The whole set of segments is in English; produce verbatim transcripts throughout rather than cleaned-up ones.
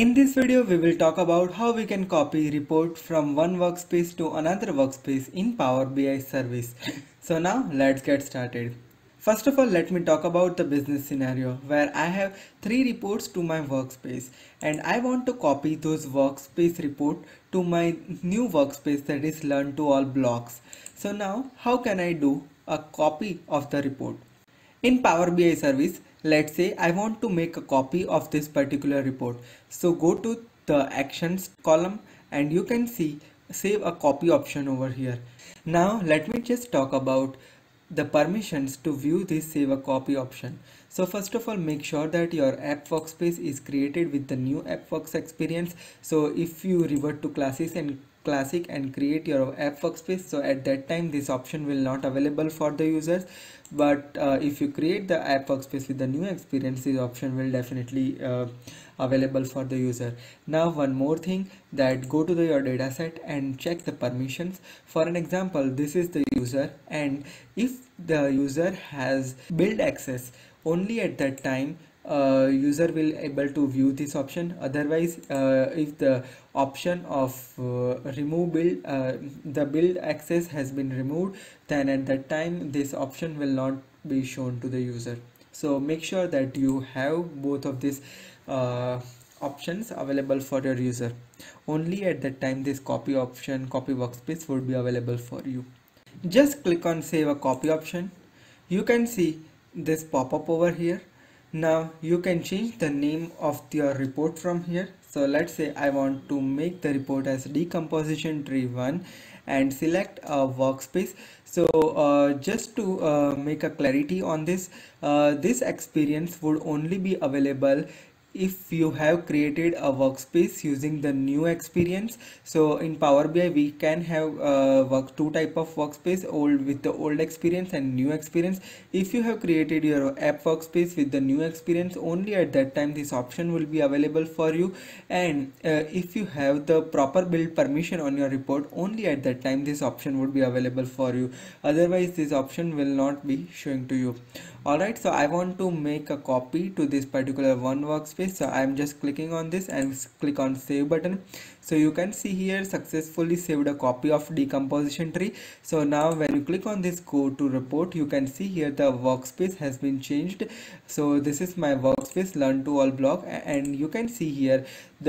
In this video, we will talk about how we can copy report from one workspace to another workspace in Power B I service. So now let's get started. First of all, let me talk about the business scenario where I have three reports to my workspace and I want to copy those workspace report to my new workspace, that is learn to all blocks. So now how can I do a copy of the report? In Power B I service, let's say I want to make a copy of this particular report. So go to the actions column and you can see save a copy option over here. Now let me just talk about the permissions to view this save a copy option. So first of all, make sure that your app workspace is created with the new app works experience. So if you revert to classes and classic and create your app workspace, so at that time this option will not available for the users, but uh, if you create the app workspace with the new experience, this option will definitely uh, available for the user. Now one more thing, that go to the, your dataset and check the permissions. For an example, this is the user, and if the user has build access, only at that time Uh, user will able to view this option. Otherwise, uh, if the option of uh, remove build, uh, the build access has been removed, then at that time this option will not be shown to the user. So make sure that you have both of these uh, options available for your user. Only at that time this copy option, copy workspace would be available for you. Just click on save a copy option. You can see this pop-up over here. Now you can change the name of your report from here. So let's say I want to make the report as Decomposition Tree one and select a workspace. So uh, just to uh, make a clarity on this, uh, this experience would only be available if you have created a workspace using the new experience. So in Power B I we can have uh, work two type of workspace, old with the old experience and new experience. If you have created your app workspace with the new experience, only at that time this option will be available for you, and uh, if you have the proper build permission on your report, only at that time this option would be available for you. Otherwise this option will not be showing to you. Alright, so I want to make a copy to this particular one workspace. So I'm just clicking on this and click on save button. So you can see here successfully saved a copy of Decomposition Tree. So now when you click on this go to report, you can see here the workspace has been changed. So this is my workspace learn to all block, and you can see here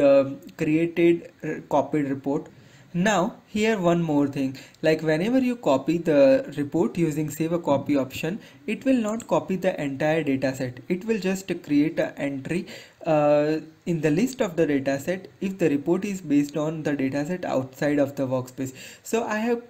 the created copied report. Now here one more thing, like whenever you copy the report using save a copy option, it will not copy the entire dataset. It will just create an entry uh, in the list of the dataset if the report is based on the dataset outside of the workspace. So I have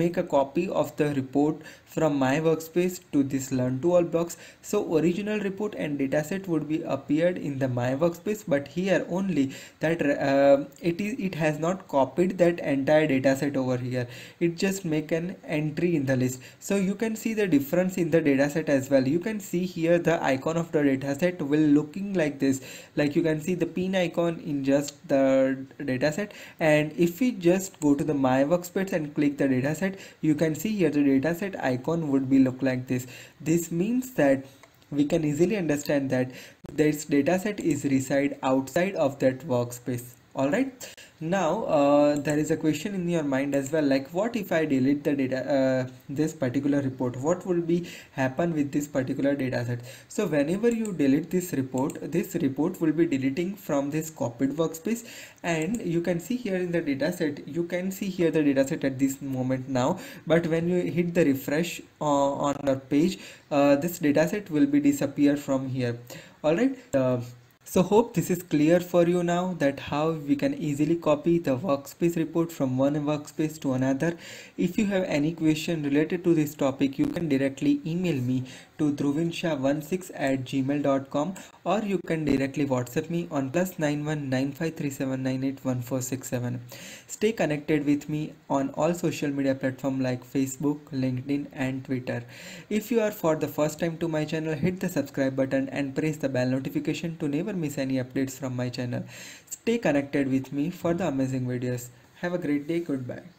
make a copy of the report from my workspace to this learn to all blocks. So original report and dataset would be appeared in the my workspace, but here only that uh, it is it has not copied that entire dataset over here. It just make an entry in the list. So you can see the difference in the dataset as well. You can see here the icon of the dataset will looking like this. Like you can see the pin icon in just the dataset, and if we just go to the my workspace and click the dataset, you can see here the dataset icon would be look like this. This means that we can easily understand that this dataset is reside outside of that workspace. All right. Now uh, there is a question in your mind as well, like what if I delete the data, uh, this particular report, what will be happen with this particular data set? So whenever you delete this report, this report will be deleting from this copied workspace, and you can see here in the data set, you can see here the data set at this moment now, but when you hit the refresh uh, on our page, uh, this data set will be disappear from here. All right. Uh, So hope this is clear for you now, that how we can easily copy the workspace report from one workspace to another. If you have any question related to this topic, you can directly email me to dhruvinshah one six at gmail dot com, or you can directly WhatsApp me on plus nine one nine five three seven nine eight one four six seven. Stay connected with me on all social media platforms like Facebook, LinkedIn and Twitter. If you are for the first time to my channel, hit the subscribe button and press the bell notification to never miss any updates from my channel. Stay connected with me for the amazing videos. Have a great day. Goodbye.